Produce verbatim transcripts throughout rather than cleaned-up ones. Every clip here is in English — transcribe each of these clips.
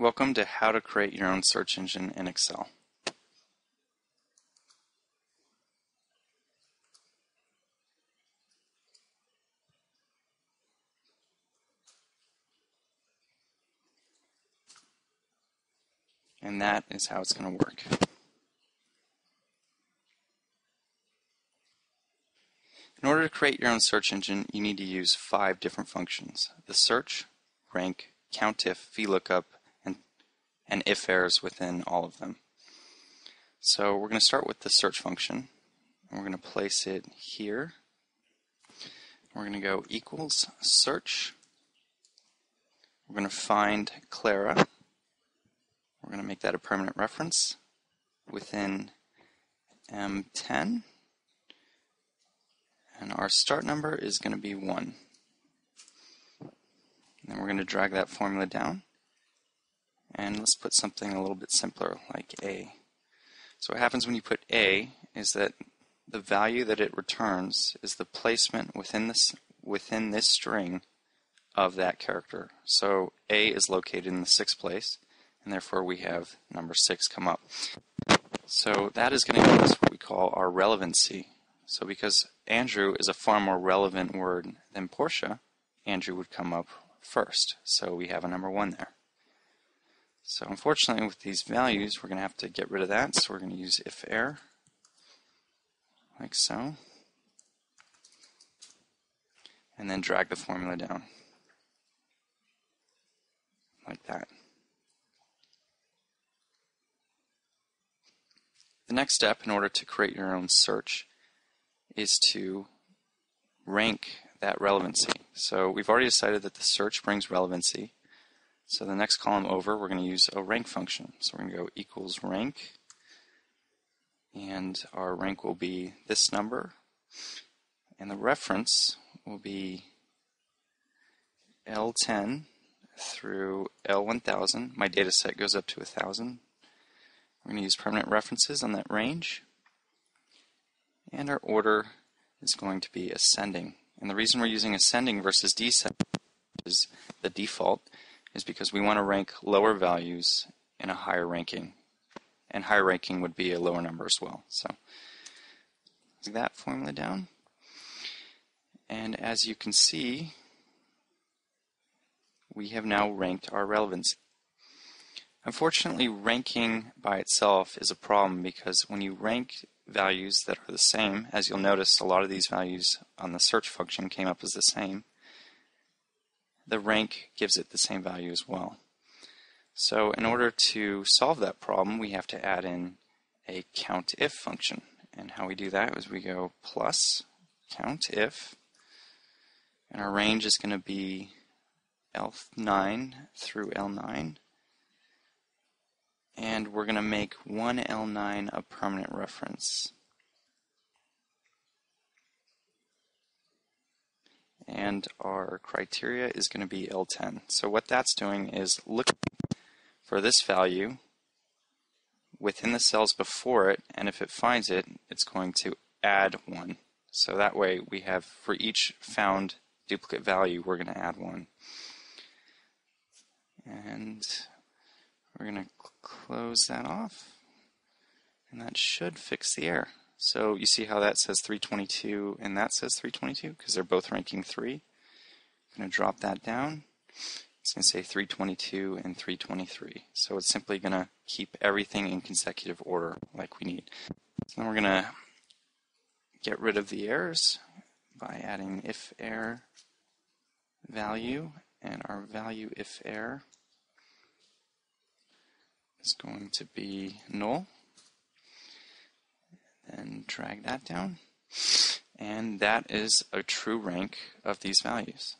Welcome to How to Create Your Own Search Engine in Excel. And that is how it's going to work. In order to create your own search engine, you need to use five different functions: the search, rank, COUNTIF, VLOOKUP, and if errors within all of them. So we're going to start with the search function, and we're going to place it here. We're going to go equals search. We're going to find Clara. We're going to make that a permanent reference within M ten, and our start number is going to be one. And then we're going to drag that formula down. And let's put something a little bit simpler, like A. So what happens when you put A is that the value that it returns is the placement within this within this string of that character. So A is located in the sixth place, and therefore we have number six come up. So that is going to give us what we call our relevancy. So because Andrew is a far more relevant word than Portia, Andrew would come up first. So we have a number one there. So unfortunately, with these values, we're going to have to get rid of that, so we're going to use if error, like so, and then drag the formula down, like that. The next step, in order to create your own search, is to rank that relevancy. So we've already decided that the search brings relevancy. So the next column over, we're going to use a rank function. So we're going to go equals rank, and our rank will be this number, and the reference will be L ten through L one thousand. My data set goes up to one thousand. We're going to use permanent references on that range, and our order is going to be ascending. And the reason we're using ascending versus descending, which is the default, is because we want to rank lower values in a higher ranking, and higher ranking would be a lower number as well. So take that formula down, and as you can see, we have now ranked our relevancy. Unfortunately, ranking by itself is a problem, because when you rank values that are the same, as you'll notice a lot of these values on the search function came up as the same, the rank gives it the same value as well. So in order to solve that problem, we have to add in a COUNTIF function. And how we do that is we go plus COUNTIF, and our range is going to be L nine through L nine, and we're going to make one L nine a permanent reference. And our criteria is going to be L ten. So what that's doing is looking for this value within the cells before it, and if it finds it, it's going to add one. So that way we have, for each found duplicate value, we're going to add one. And we're going to close that off, and that should fix the error. So you see how that says three twenty-two and that says three twenty-two, because they're both ranking three. I'm going to drop that down. It's going to say three twenty-two and three twenty-three. So it's simply going to keep everything in consecutive order like we need. So then we're going to get rid of the errors by adding if error value, and our value if error is going to be null. And drag that down, and that is a true rank of these values.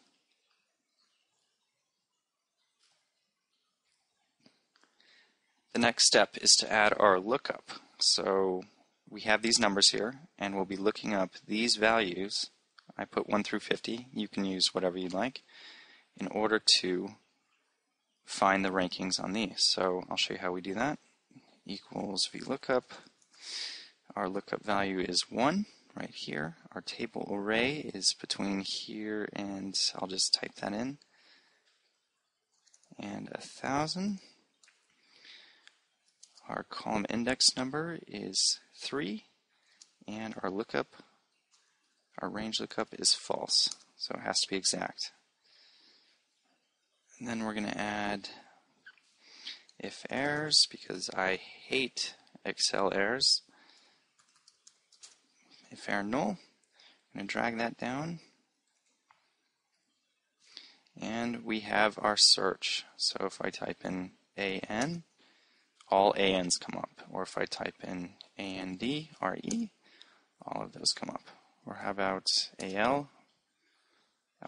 The next step is to add our lookup. So we have these numbers here, and we'll be looking up these values. I put one through fifty, you can use whatever you'd like, in order to find the rankings on these. So I'll show you how we do that. Equals VLOOKUP. Our lookup value is one right here. Our table array is between here and, I'll just type that in, and a thousand. Our column index number is three, and our lookup, our range lookup is false, so it has to be exact. And then we're going to add if errors, because I hate Excel errors. If error null, I'm going to drag that down. And we have our search. So if I type in A N, all A Ns come up. Or if I type in A N D R E, all of those come up. Or how about A L,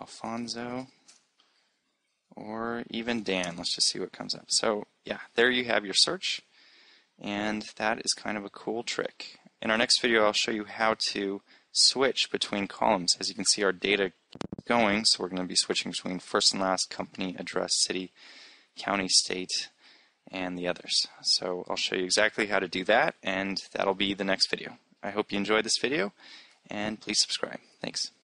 Alfonso, or even Dan. Let's just see what comes up. So yeah, there you have your search. And that is kind of a cool trick. In our next video, I'll show you how to switch between columns. As you can see, our data going, so we're going to be switching between first and last, company, address, city, county, state, and the others. So I'll show you exactly how to do that, and that'll be the next video. I hope you enjoyed this video, and please subscribe. Thanks.